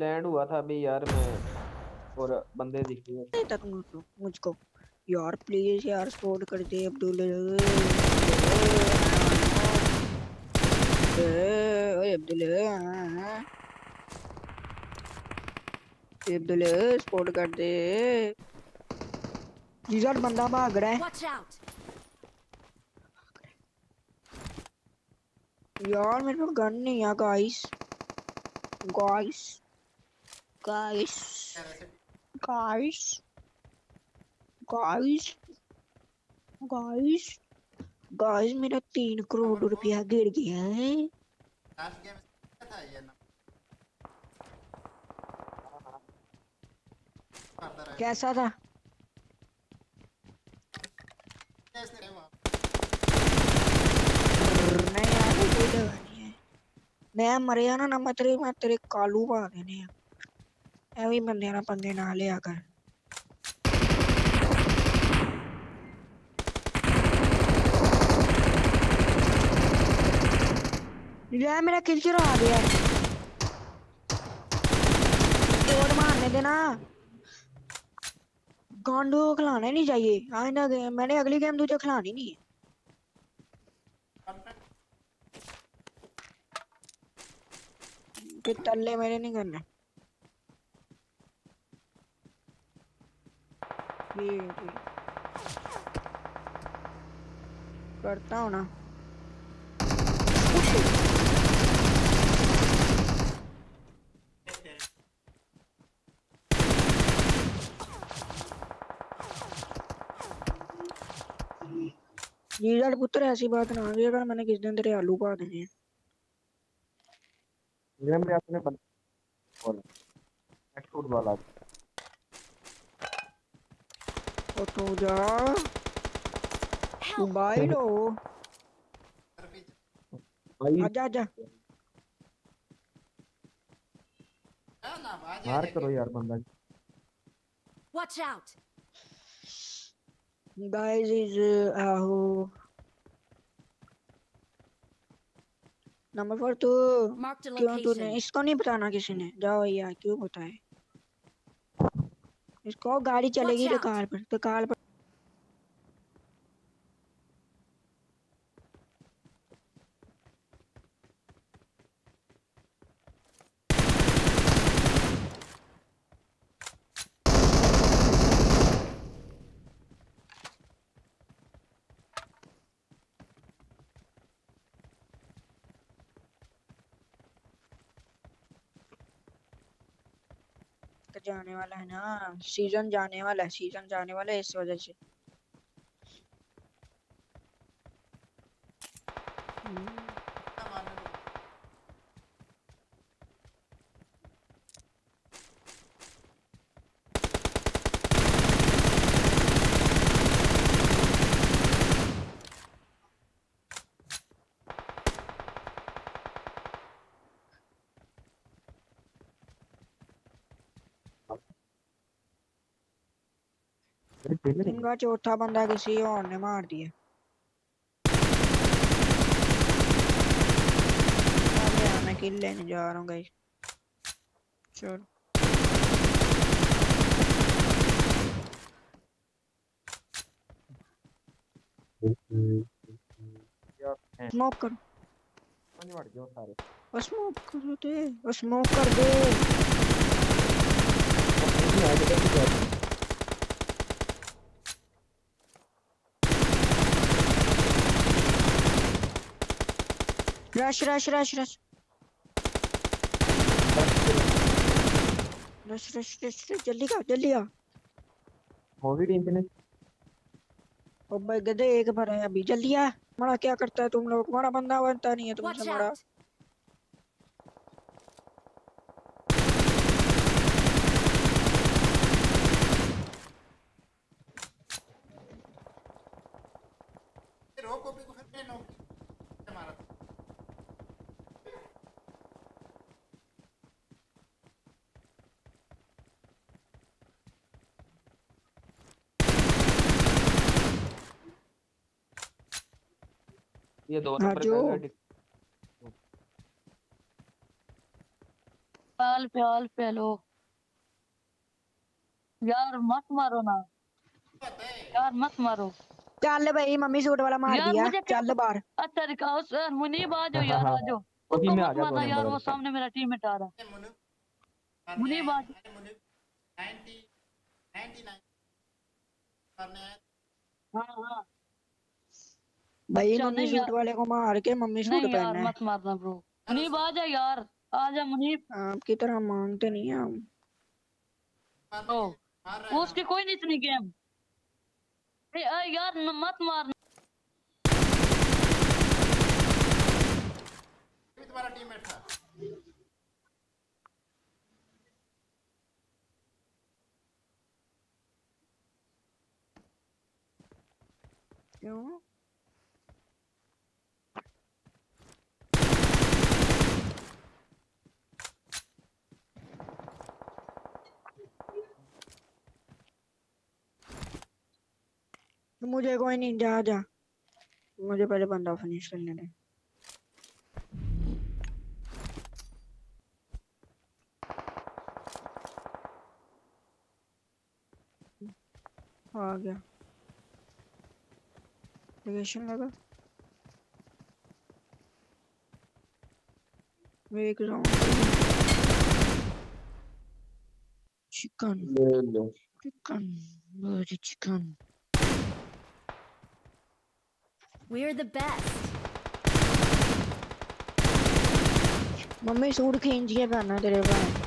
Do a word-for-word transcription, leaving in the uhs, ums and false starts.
Land हुआ था अभी यार मैं, और बंदे दिख रहे हैं मुझको यार। प्लीज यार सपोर्ट कर दे अब्दुल। ओए अब्दुल अब्दुल सपोर्ट कर दे। जीजर बंदा भाग रहा है यार। मेरे पास गन नहीं है guys guys guys guys guys guys guys मेरा तीन करोड़ रुपया गिर गया है। लास्ट गेम था ये ना, कैसा था? मैं मरिया ना ना मैं तेरे मैं तेरे कालू पा देने ऐवी बंदे ना बंदे ना ले आकर। यार मेरा किलचर आ गया। तोड़ मारने देना गांडो खिलाना नहीं चाहिए। आइंदा मैंने अगली गेम तुझे खिलानी नहीं है। तल्ले मेरे नहीं करना। करता हूँ ना जीजाड़ पुत्र, ऐसी बात ना आगे कर। मैंने किस दिन तेरे आलू पा देने हैं। आपने बोला ओ तो जा भाई लो। आजा आजा मार करो यार बंदा। वॉच आउट गाइस इज आओ नंबर फोर। तो क्यों तूने इसको नहीं बताना किसी ने? जाओ यार क्यों बताए इसको? गाड़ी चलेगी तो कार पर तो कार पर जाने वाला है ना। सीजन जाने वाला है, सीजन जाने वाला है इस वजह से। इनका चौथा बंदा किसी और ने मार दिया। मैं किल लेने जा रहा हूँ गाइस। चलो स्मोक करो, स्मोक करो ते स्मोक कर दे। Rush rush rush rush rush rush rush जल्दी का जल्दी आ। कोविड इंटरनेट ओ भाई गधे एक पर है अभी। जल्दी आ। मरा क्या करता है तुम लोग? मरा बंदा बनता नहीं है तुमसे। मरा ये दो नंबर का है। प्याल प्यालो यार, मत मारो ना यार, मत मारो। चल भाई मम्मी सूट वाला मार दिया, चल बाहर। अच्छा रिकाओ सर मुनीब आ जाओ यार, आ जाओ। उसको मत मारना यार, वो सामने मेरा टीममेट आ रहा है। मुनीब आ जाओ। नब्बे नब्बे नौ करने हां हां भाई मम्मी सूट वाले को मार के मम्मी सूट पहनना है। मत मारना ब्रो। मुनीब आ जा यार, आ जा मुनीब। आपकी तरह मांगते नहीं है हम। ओ उसकी कोई नहीं इतनी गेम। ए यार मत मारना। ये तुम्हारा टीममेट था। क्यों? मुझे कोई नहीं, जा जा मुझे पहले बंदा फिनिश करने दे। आ गया लोकेशन लगा। एक राउंड चिकन चिकन मुझे chicken. We're the best। Mummy suit खींच के पहना तेरे पास।